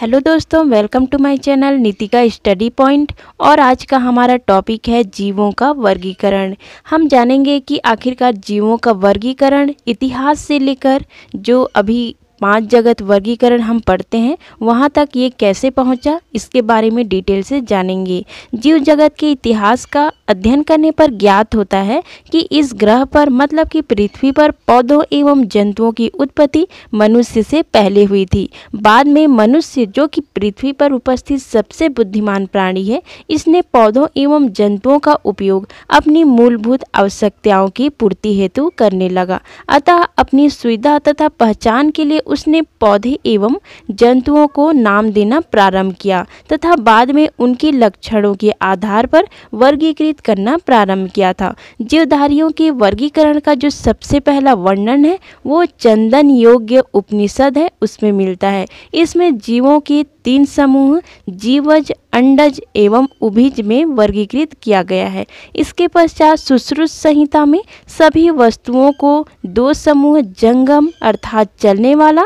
Hello दोस्तों, welcome to my channel Nitika study point. और आज का हमारा टॉपिक है जीवों का वर्गीकरण। हम जानेंगे कि आखिरकार जीवों का वर्गीकरण इतिहास से लेकर जो अभी पांच जगत वर्गीकरण हम पढ़ते हैं वहां तक ये कैसे पहुंचा, इसके बारे में डिटेल से जानेंगे। जीव जगत के इतिहास का अध्ययन करने पर ज्ञात होता है कि इस ग्रह पर मतलब कि पृथ्वी पर पौधों एवं जंतुओं की उत्पत्ति मनुष्य से पहले हुई थी। बाद में मनुष्य, जो कि पृथ्वी पर उपस्थित सबसे बुद्धिमान प्राणी है, इसने पौधों एवं जंतुओं का उपयोग अपनी मूलभूत आवश्यकताओं की पूर्ति हेतु करने लगा। अतः अपनी सुविधा तथा पहचान के लिए उसने पौधे एवं जंतुओं को नाम देना प्रारंभ किया तथा बाद में उनके लक्षणों के आधार पर वर्गीकृत करना प्रारंभ किया था। जीवधारियों के वर्गीकरण का जो सबसे पहला वर्णन है वो चंदन योग्य उपनिषद है, उसमें मिलता है। इसमें जीवों के तीन समूह जीवज, अंडज एवं उभिज में वर्गीकृत किया गया है। इसके पश्चात सुश्रुत संहिता में सभी वस्तुओं को दो समूह जंगम अर्थात चलने वाला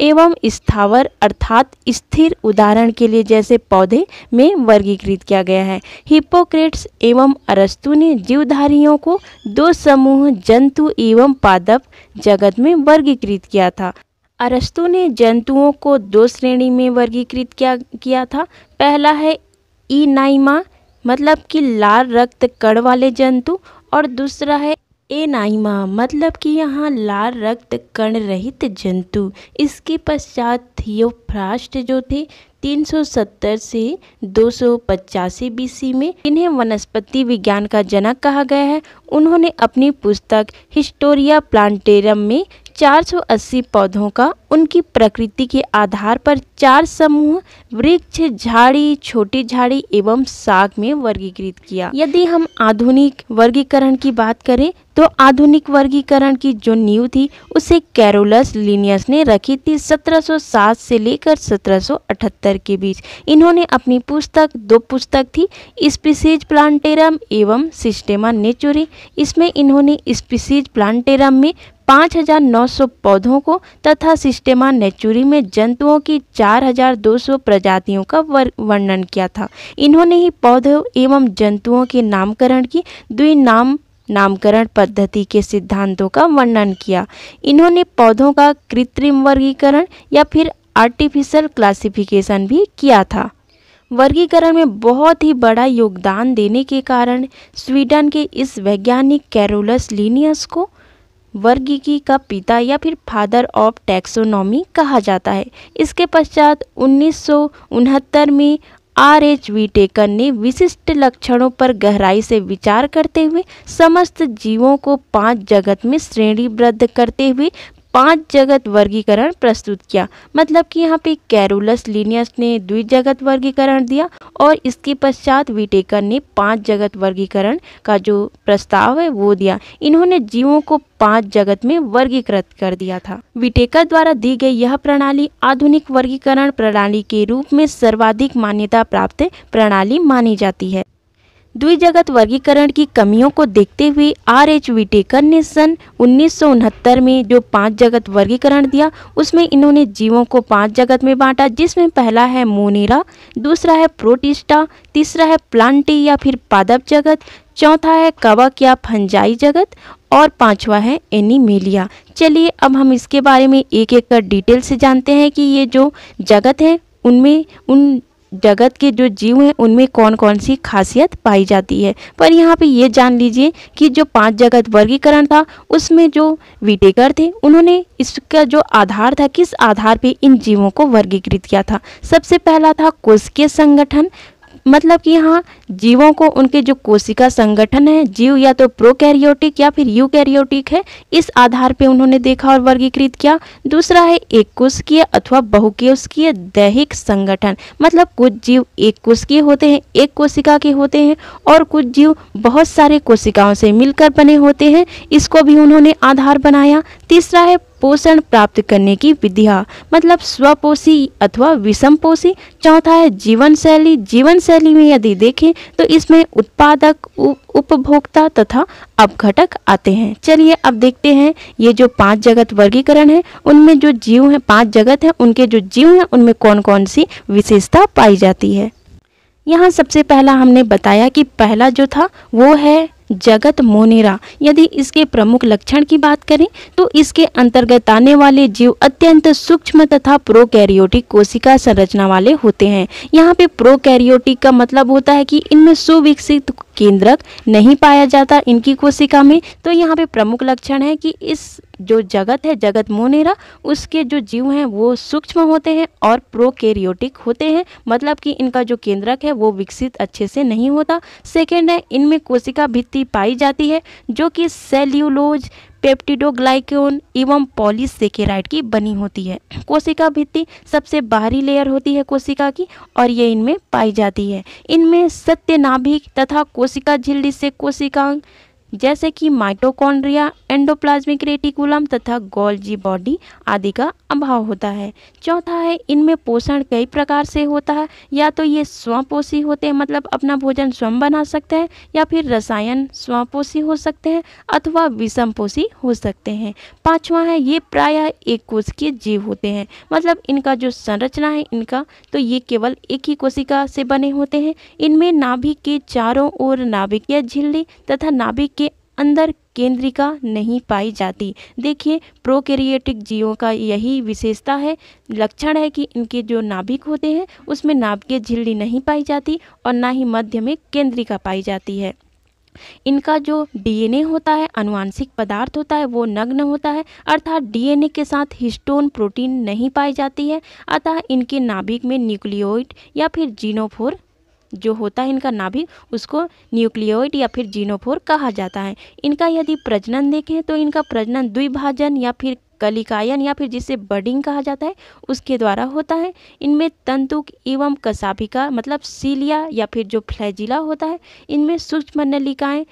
एवं स्थावर अर्थात स्थिर, उदाहरण के लिए जैसे पौधे, में वर्गीकृत किया गया है। हिपोक्रेट्स एवं अरस्तु ने जीवधारियों को दो समूह जंतु एवं पादप जगत में वर्गीकृत किया था। अरस्तु ने जंतुओं को दो श्रेणी में वर्गीकृत किया था। पहला है इनाइमा मतलब कि लाल रक्त कण वाले जंतु, और दूसरा है एनाइमा मतलब कि यहाँ लाल रक्त कण रहित जंतु। इसके पश्चात थियोफ्रास्ट जो थे 370 से 285 BC में, इन्हें वनस्पति विज्ञान का जनक कहा गया है, उन्होंने अपनी पुस्तक हिस्टोरिया प्लांटेरम में 480 पौधों का उनकी प्रकृति के आधार पर चार समूह वृक्ष, झाड़ी, छोटी झाड़ी एवं साग में वर्गीकृत किया। यदि हम आधुनिक वर्गीकरण की बात करें तो आधुनिक वर्गीकरण की जो नींव थी उसे कैरोलस लीनियस ने रखी थी 1707 से लेकर 1778 के बीच। इन्होंने अपनी पुस्तक, दो पुस्तक थी, स्पीशीज प्लांटेरम एवं सिस्टेमा नेचुरे। इसमें इन्होंने स्पीशीज प्लांटेरम में 5,900 पौधों को तथा सिस्टेमा नेचुरे में जंतुओं की 4,200 प्रजातियों का वर्णन किया था। इन्होंने ही पौधों एवं जंतुओं के नामकरण की नामकरण पद्धति के सिद्धांतों का वर्णन किया। इन्होंने पौधों का कृत्रिम वर्गीकरण या फिर आर्टिफिशियल क्लासिफिकेशन भी किया था। वर्गीकरण में बहुत ही बड़ा योगदान देने के कारण स्वीडन के इस वैज्ञानिक कैरोलस लीनियस को वर्गीकी का पिता या फिर फादर ऑफ टैक्सोनॉमी कहा जाता है। इसके पश्चात 1969 में आर एच व्हिटेकर ने विशिष्ट लक्षणों पर गहराई से विचार करते हुए समस्त जीवों को पांच जगत में श्रेणीबद्ध करते हुए पांच जगत वर्गीकरण प्रस्तुत किया। मतलब कि यहाँ पे कैरोलस लीनियस ने द्विजगत वर्गीकरण दिया और इसके पश्चात व्हिटेकर ने पांच जगत वर्गीकरण का जो प्रस्ताव है वो दिया। इन्होंने जीवों को पांच जगत में वर्गीकृत कर दिया था। व्हिटेकर द्वारा दी गई यह प्रणाली आधुनिक वर्गीकरण प्रणाली के रूप में सर्वाधिक मान्यता प्राप्त प्रणाली मानी जाती है। द्विजगत वर्गीकरण की कमियों को देखते हुए आर एच व्हिटेकर ने सन 1969 में जो पांच जगत वर्गीकरण दिया उसमें इन्होंने जीवों को पांच जगत में बांटा, जिसमें पहला है मोनेरा, दूसरा है प्रोटिस्टा, तीसरा है प्लांटी या फिर पादप जगत, चौथा है कवक या फंजाई जगत और पांचवा है एनिमेलिया। चलिए अब हम इसके बारे में एक एक कर डिटेल से जानते हैं कि ये जो जगत है उनमें उन जगत के जो जीव हैं उनमें कौन कौन सी खासियत पाई जाती है। पर यहाँ पे ये जान लीजिए कि जो पांच जगत वर्गीकरण था उसमें जो व्हिटेकर थे उन्होंने इसका जो आधार था, किस आधार पे इन जीवों को वर्गीकृत किया था। सबसे पहला था कोशिकीय संगठन, मतलब कि यहाँ जीवों को उनके जो कोशिका संगठन है, जीव या तो प्रोकैरियोटिक या फिर यूकैरियोटिक है, इस आधार पे उन्होंने देखा और वर्गीकृत किया। दूसरा है एक कोशिकीय अथवा बहुकोशिकीय दैहिक संगठन, मतलब कुछ जीव एक कोशिकीय होते हैं, एक कोशिका के होते हैं और कुछ जीव बहुत सारे कोशिकाओं से मिलकर बने होते हैं, इसको भी उन्होंने आधार बनाया। तीसरा है पोषण प्राप्त करने की विधियाँ मतलब स्वपोषी अथवा विषमपोषी। चौथा है जीवन शैली। जीवन शैली में यदि देखें तो इसमें उत्पादक, उपभोक्ता तथा अपघटक आते हैं। चलिए अब देखते हैं ये जो पांच जगत वर्गीकरण है उनमें जो जीव हैं, पांच जगत हैं, उनके जो जीव हैं उनमें कौन कौन सी विशेषता पाई जाती है। यहाँ सबसे पहला हमने बताया कि पहला जो था वो है जगत मोनेरा। यदि इसके प्रमुख लक्षण की बात करें तो इसके अंतर्गत आने वाले जीव अत्यंत सूक्ष्म तथा प्रोकैरियोटिक कोशिका संरचना वाले होते हैं। यहाँ पे प्रोकैरियोटिक का मतलब होता है कि इनमें सुविकसित केंद्रक नहीं पाया जाता इनकी कोशिका में। तो यहाँ पे प्रमुख लक्षण है कि इस जो जगत है, जगत मोनेरा, उसके जो जीव हैं वो सूक्ष्म होते हैं और प्रोकैरियोटिक होते हैं, मतलब कि इनका जो केंद्रक है वो विकसित अच्छे से नहीं होता। सेकेंड है, इनमें कोशिका भित्ति पाई जाती है जो कि सेल्यूलोज, पेप्टिडोग्लाइकोन एवं पॉलीसेकेराइड की बनी होती है। कोशिका भित्ति सबसे बाहरी लेयर होती है कोशिका की और ये इनमें पाई जाती है। इनमें सत्यनाभिक तथा कोशिका झिल्ली से कोशिकांग जैसे कि माइटोकॉन्ड्रिया, एंडोप्लाज्मिक रेटिकुलम तथा गोल्जी बॉडी आदि का अभाव होता है। चौथा है, इनमें पोषण कई प्रकार से होता है, या तो ये स्वपोषी होते हैं मतलब अपना भोजन स्वयं बना सकते हैं, या फिर रसायन स्वपोषी हो सकते हैं अथवा विषमपोषी हो सकते हैं। पांचवा है, ये प्रायः एक कोशिकीय जीव होते हैं, मतलब इनका जो संरचना है इनका तो ये केवल एक ही कोशिका से बने होते हैं। इनमें नाभिक के चारों ओर नाभिकीय झिल्ली तथा नाभिक के अंदर केंद्रिका नहीं पाई जाती। देखिए प्रोकैरियोटिक जीवों का यही विशेषता है, लक्षण है कि इनके जो नाभिक होते हैं उसमें नाभिकीय झिल्ली नहीं पाई जाती और ना ही मध्य में केंद्रिका पाई जाती है। इनका जो डीएनए होता है, अनुवांशिक पदार्थ होता है, वो नग्न होता है, अर्थात डीएनए के साथ हिस्टोन प्रोटीन नहीं पाई जाती है। अतः इनके नाभिक में न्यूक्लियोइड या फिर जीनोफोर जो होता है, इनका नाभिक उसको न्यूक्लियोइड या फिर जीनोफोर कहा जाता है। इनका यदि प्रजनन देखें तो इनका प्रजनन द्विभाजन या फिर कलिकायन या फिर जिसे बडिंग कहा जाता है उसके द्वारा होता है। इनमें तंतुक एवं कसाभिका मतलब सीलिया या फिर जो फ्लैजिला होता है, इनमें सूक्ष्म नलिकाएँ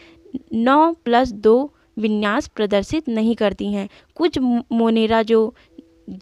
9+2 विन्यास प्रदर्शित नहीं करती हैं। कुछ मोनेरा जो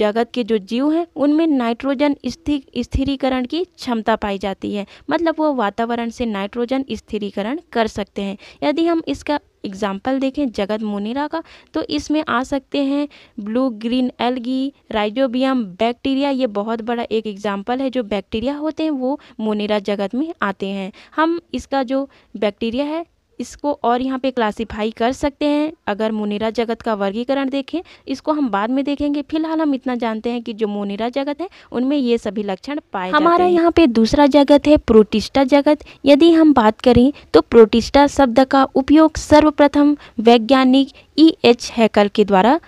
जगत के जो जीव हैं उनमें नाइट्रोजन स्थिरीकरण की क्षमता पाई जाती है, मतलब वो वातावरण से नाइट्रोजन स्थिरीकरण कर सकते हैं। यदि हम इसका एग्जाम्पल देखें जगत मोनेरा का, तो इसमें आ सकते हैं blue green algae, rhizobium, bacteria. ये बहुत बड़ा एक एग्जाम्पल है, जो बैक्टीरिया होते हैं वो मोनेरा जगत में आते हैं। हम इसका जो बैक्टीरिया है इसको और यहाँ पे क्लासिफाई कर सकते हैं अगर मोनेरा जगत का वर्गीकरण देखें, इसको हम बाद में देखेंगे। फिलहाल हम इतना जानते हैं कि जो मोनेरा जगत है उनमें ये सभी लक्षण पाए जाते हैं। हमारा यहाँ पे दूसरा जगत है प्रोटिस्टा जगत। यदि हम बात करें तो प्रोटिस्टा शब्द का उपयोग सर्वप्रथम वैज्ञानिक ई एच हैकल के द्वारा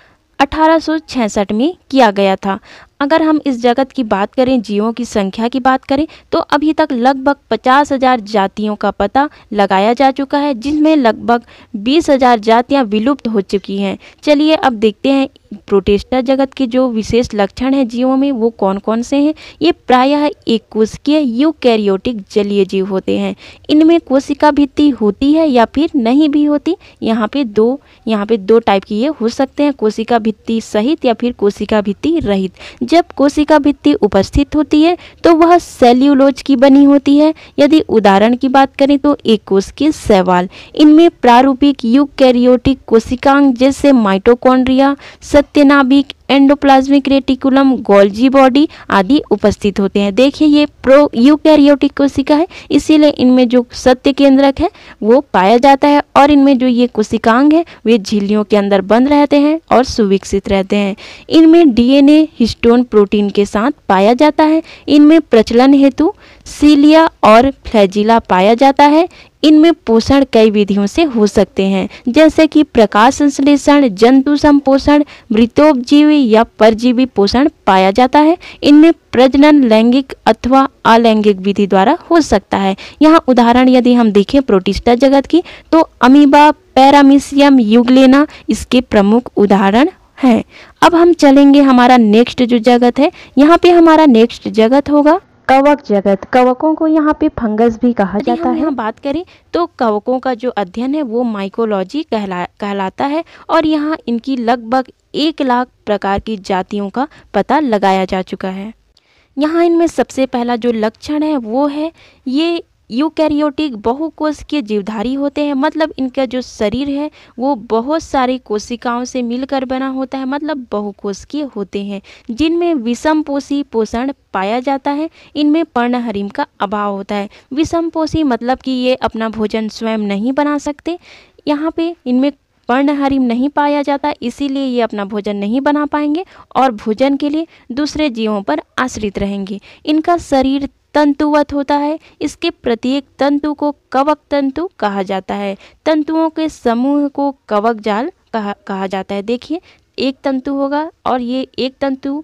1866 में किया गया था। अगर हम इस जगत की बात करें, जीवों की संख्या की बात करें, तो अभी तक लगभग 50,000 जातियों का पता लगाया जा चुका है, जिनमें लगभग 20,000 जातियाँ विलुप्त हो चुकी हैं। चलिए अब देखते हैं प्रोटिस्टा जगत के जो विशेष लक्षण हैं जीवों में वो कौन कौन से हैं। ये प्रायः एक कोशिकीय यूकैरियोटिक जलीय जीव होते हैं। इनमें कोशिका भित्ति होती है या फिर नहीं भी होती। यहाँ पे दो टाइप की ये हो सकते हैं, कोशिका भित्ति सहित या फिर कोशिका भित्ति रहित। जब कोशिका भित्ति उपस्थित होती है तो वह सेल्यूलोज की बनी होती है। यदि उदाहरण की बात करें तो एक कोशिकीय शैवाल। इनमें प्रारूपिक यूकैरियोटिक कोशिकांग जैसे माइटोकॉन्ड्रिया, सत्यनाभिक, एंडोप्लाज्मिक रेटिकुलम, गोल्जी बॉडी आदि उपस्थित होते हैं। देखिए ये प्रो यूकैरियोटिक कोशिका है, इसीलिए इनमें जो सत्य केंद्रक है वो पाया जाता है और इनमें जो ये कोशिकांग है वे झिल्लियों के अंदर बंद रहते हैं और सुविकसित रहते हैं। इनमें डीएनए हिस्टोन प्रोटीन के साथ पाया जाता है। इनमें प्रचलन हेतु सीलिया और फ्लैजिला पाया जाता है। इनमें पोषण कई विधियों से हो सकते हैं, जैसे कि प्रकाश संश्लेषण, जंतु संपोषण, मृतोपजीवी या परजीवी पोषण पाया जाता है। इनमें प्रजनन लैंगिक अथवा अलैंगिक विधि द्वारा हो सकता है। यहाँ उदाहरण यदि हम देखें प्रोटिस्टा जगत की तो अमीबा, पैरामीशियम, युग्लेना इसके प्रमुख उदाहरण हैं। अब हम चलेंगे हमारा नेक्स्ट जो जगत है, यहाँ पे हमारा नेक्स्ट जगत होगा कवक जगत, कवकों को यहाँ पे फंगस भी कहा जाता है। बात करें तो कवकों का जो अध्ययन है वो माइकोलॉजी कहलाता है और यहाँ इनकी लगभग 1 लाख प्रकार की जातियों का पता लगाया जा चुका है। यहाँ इनमें सबसे पहला जो लक्षण है वो है ये यूकैरियोटिक बहुकोश के जीवधारी होते हैं, मतलब इनका जो शरीर है वो बहुत सारी कोशिकाओं से मिलकर बना होता है, मतलब बहुकोश के होते हैं, जिनमें विषमपोषी पोषण पाया जाता है। इनमें पर्णहरिम का अभाव होता है। विषमपोषी मतलब कि ये अपना भोजन स्वयं नहीं बना सकते, यहाँ पे इनमें पर्णहरिम नहीं पाया जाता, इसीलिए ये अपना भोजन नहीं बना पाएंगे और भोजन के लिए दूसरे जीवों पर आश्रित रहेंगे। इनका शरीर तंतुवत होता है, इसके प्रत्येक तंतु को कवक तंतु कहा जाता है। तंतुओं के समूह को कवक जाल कहा जाता है। देखिए एक तंतु होगा और ये एक तंतु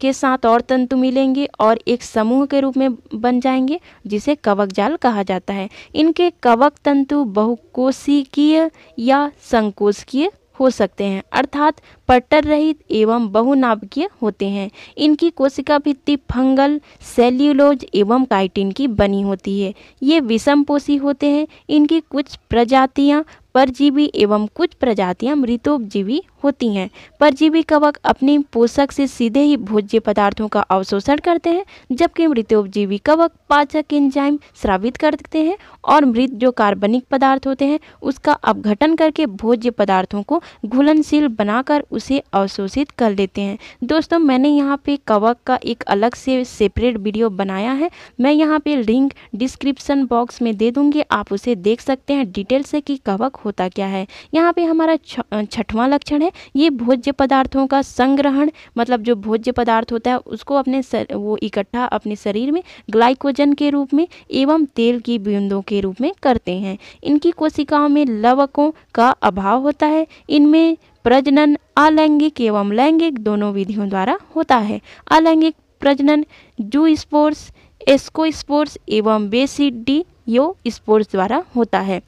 के साथ और तंतु मिलेंगे और एक समूह के रूप में बन जाएंगे जिसे कवक जाल कहा जाता है। इनके कवक तंतु बहुकोशिकीय या संकोशिकीय हो सकते हैं, अर्थात पट्टर रहित एवं बहुनाभिकीय होते हैं। इनकी कोशिका भित्ति फंगल, सेल्यूलोज एवं काइटिन की बनी होती है। ये विषमपोषी होते हैं। इनकी कुछ प्रजातियां परजीवी एवं कुछ प्रजातियां मृतोपजीवी होती हैं। परजीवी कवक अपने पोषक से सीधे ही भोज्य पदार्थों का अवशोषण करते हैं, जबकि मृतोपजीवी कवक पाचक एंजाइम स्रावित करते हैं और मृत जो कार्बनिक पदार्थ होते हैं उसका अपघटन करके भोज्य पदार्थों को घुलनशील बनाकर उसे अवशोषित कर लेते हैं। दोस्तों मैंने यहाँ पे कवक का एक अलग से सेपरेट वीडियो बनाया है, मैं यहाँ पे लिंक डिस्क्रिप्शन बॉक्स में दे दूँगी, आप उसे देख सकते हैं डिटेल से कि कवक होता क्या है। यहाँ पे हमारा छठवां लक्षण है ये भोज्य पदार्थों का संग्रहण, मतलब जो भोज्य पदार्थ होता है उसको अपने वो इकट्ठा अपने शरीर में ग्लाइकोजन के रूप में एवं तेल की बूंदों के रूप में करते हैं। इनकी कोशिकाओं में लवकों का अभाव होता है। इनमें प्रजनन अलैंगिक एवं लैंगिक दोनों विधियों द्वारा होता है। अलैंगिक प्रजनन जू स्पोर्स, एस्को स्पोर्स एवं बेसिडियो स्पोर्स द्वारा होता है।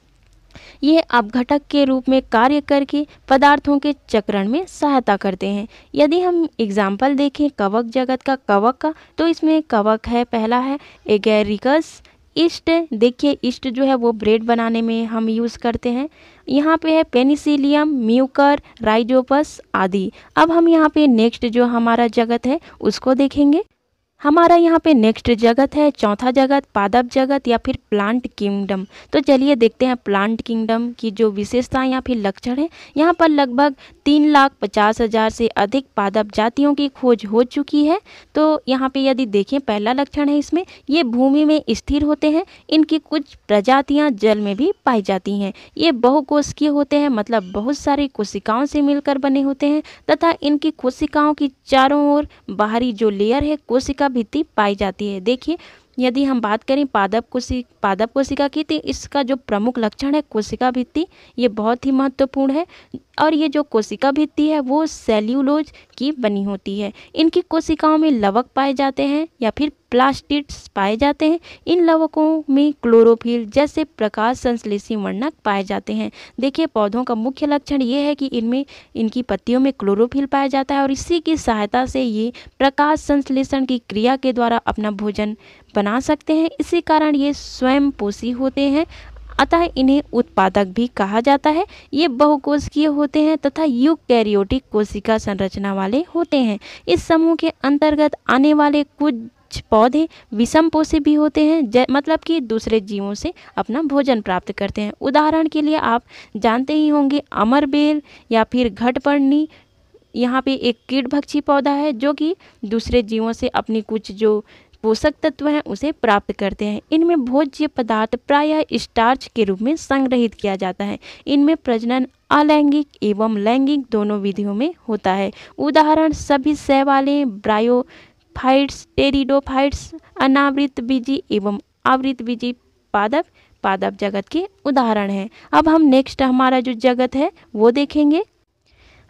ये अपघटक के रूप में कार्य करके पदार्थों के चक्रण में सहायता करते हैं। यदि हम एग्जाम्पल देखें कवक जगत का, कवक का, तो इसमें कवक है, पहला है एगेरिकस, ईस्ट, देखिए ईस्ट जो है वो ब्रेड बनाने में हम यूज़ करते हैं। यहाँ पे है पेनिसिलियम, म्यूकर, राइजोपस आदि। अब हम यहाँ पे नेक्स्ट जो हमारा जगत है उसको देखेंगे। हमारा यहाँ पे नेक्स्ट जगत है चौथा जगत, पादप जगत या फिर प्लांट किंगडम। तो चलिए देखते हैं प्लांट किंगडम की जो विशेषताएं या फिर लक्षण है। यहाँ पर लगभग 3,50,000 से अधिक पादप जातियों की खोज हो चुकी है। तो यहाँ पे यदि देखें पहला लक्षण है इसमें ये भूमि में स्थिर होते हैं। इनकी कुछ प्रजातियाँ जल में भी पाई जाती हैं। ये बहुकोशिकीय होते हैं, मतलब बहुत सारी कोशिकाओं से मिलकर बने होते हैं तथा इनकी कोशिकाओं की चारों ओर बाहरी जो लेयर है कोशिका भित्ति पाई जाती है। देखिए यदि हम बात करें पादप कोशिका की तो इसका जो प्रमुख लक्षण है कोशिका भित्ति, ये बहुत ही महत्वपूर्ण है और ये जो कोशिका भित्ति है वो सेल्यूलोज की बनी होती है। इनकी कोशिकाओं में लवक पाए जाते हैं या फिर प्लास्टिड्स पाए जाते हैं। इन लवकों में क्लोरोफिल जैसे प्रकाश संश्लेषी वर्णक पाए जाते हैं। देखिए पौधों का मुख्य लक्षण ये है कि इनमें इनकी पत्तियों में क्लोरोफिल पाया जाता है और इसी की सहायता से ये प्रकाश संश्लेषण की क्रिया के द्वारा अपना भोजन बना सकते हैं। इसी कारण ये स्वयंपोषी होते हैं, अतः इन्हें उत्पादक भी कहा जाता है। ये बहुकोशिकीय होते हैं तथा यूकैरियोटिक कोशिका संरचना वाले होते हैं। इस समूह के अंतर्गत आने वाले कुछ पौधे विषमपोषी भी होते हैं, मतलब कि दूसरे जीवों से अपना भोजन प्राप्त करते हैं। उदाहरण के लिए आप जानते ही होंगे अमरबेल या फिर घटपर्णी, यहाँ पे एक कीटभक्षी पौधा है जो कि दूसरे जीवों से अपनी कुछ जो पोषक तत्व हैं उसे प्राप्त करते हैं। इनमें भोज्य पदार्थ प्रायः स्टार्च के रूप में संग्रहित किया जाता है। इनमें प्रजनन अलैंगिक एवं लैंगिक दोनों विधियों में होता है। उदाहरण सभी शैवालें, ब्रायोफाइट्स, टेरिडोफाइट्स, अनावृत बीजी एवं आवृत बीजी पादप जगत के उदाहरण हैं। अब हम नेक्स्ट हमारा जो जगत है वो देखेंगे।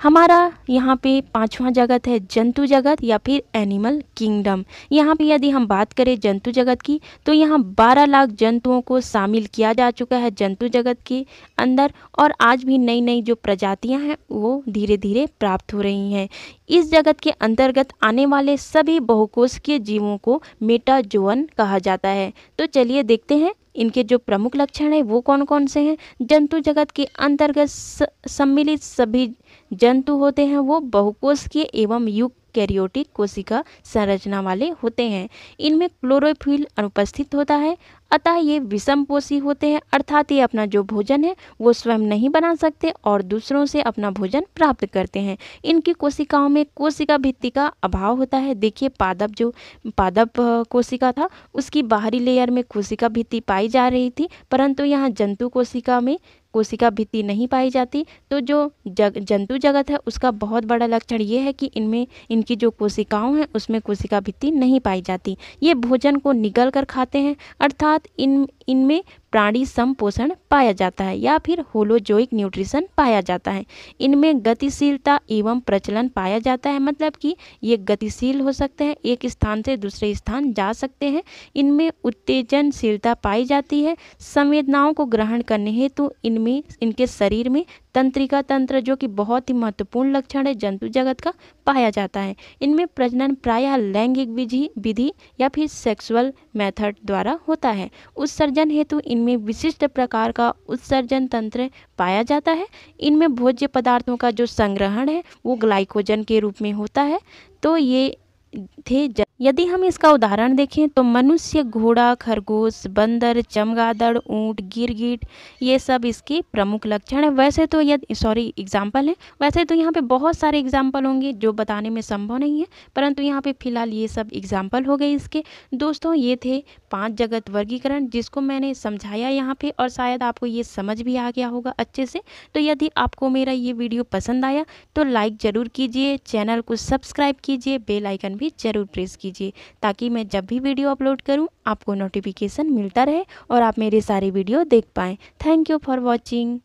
हमारा यहाँ पे पांचवा जगत है जंतु जगत या फिर एनिमल किंगडम। यहाँ पे यदि हम बात करें जंतु जगत की तो यहाँ 12 लाख जंतुओं को शामिल किया जा चुका है जंतु जगत के अंदर और आज भी नई नई जो प्रजातियाँ हैं वो धीरे धीरे प्राप्त हो रही हैं। इस जगत के अंतर्गत आने वाले सभी बहुकोशिकीय जीवों को मेटाजोअन कहा जाता है। तो चलिए देखते हैं इनके जो प्रमुख लक्षण हैं वो कौन कौन से हैं। जंतु जगत के अंतर्गत सम्मिलित सभी जंतु होते हैं वो बहुकोशिकीय एवं यूकैरियोटिक कोशिका संरचना वाले होते हैं। इनमें क्लोरोफिल अनुपस्थित होता है, अतः ये विषमपोषी होते हैं, अर्थात ये अपना जो भोजन है वो स्वयं नहीं बना सकते और दूसरों से अपना भोजन प्राप्त करते हैं। इनकी कोशिकाओं में कोशिका भित्ति का अभाव होता है। देखिए पादप जो पादप कोशिका था उसकी बाहरी लेयर में कोशिका भित्ति पाई जा रही थी, परंतु यहाँ जंतु कोशिका में कोशिका भित्ति नहीं पाई जाती। तो जो जंतु जगत है उसका बहुत बड़ा लक्षण ये है कि इनमें इनकी जो कोशिकाओं हैं उसमें कोशिका भित्ति नहीं पाई जाती। ये भोजन को निगल कर खाते हैं, अर्थात इनमें प्राणी संपोषण पाया जाता है या फिर होलोजोइक न्यूट्रिशन पाया जाता है। इनमें गतिशीलता एवं प्रचलन पाया जाता है, मतलब कि ये गतिशील हो सकते हैं, एक स्थान से दूसरे स्थान जा सकते हैं। इनमें उत्तेजनशीलता पाई जाती है। संवेदनाओं को ग्रहण करने हेतु इनमें इनके शरीर में तंत्रिका तंत्र जो कि बहुत ही महत्वपूर्ण लक्षण है जंतु जगत का पाया जाता है। इनमें प्रजनन प्रायः लैंगिक विधि या फिर सेक्सुअल मेथड द्वारा होता है। उत्सर्जन हेतु इनमें विशिष्ट प्रकार का उत्सर्जन तंत्र पाया जाता है। इनमें भोज्य पदार्थों का जो संग्रहण है वो ग्लाइकोजन के रूप में होता है। तो ये थे। यदि हम इसका उदाहरण देखें तो मनुष्य, घोड़ा, खरगोश, बंदर, चमगादड़, ऊंट, गिरगिट, ये सब इसके प्रमुख लक्षण है। वैसे तो यदि एग्जाम्पल है, वैसे तो यहाँ पे बहुत सारे एग्जाम्पल होंगे जो बताने में संभव नहीं है, परंतु यहाँ पे फिलहाल ये सब एग्जाम्पल हो गए इसके। दोस्तों ये थे 5 जगत वर्गीकरण जिसको मैंने समझाया यहाँ पे, और शायद आपको ये समझ भी आ गया होगा अच्छे से। तो यदि आपको मेरा ये वीडियो पसंद आया तो लाइक ज़रूर कीजिए, चैनल को सब्सक्राइब कीजिए, बेल आइकन भी ज़रूर प्रेस कीजिए ताकि मैं जब भी वीडियो अपलोड करूँ आपको नोटिफिकेशन मिलता रहे और आप मेरे सारे वीडियो देख पाएँ। Thank you for watching.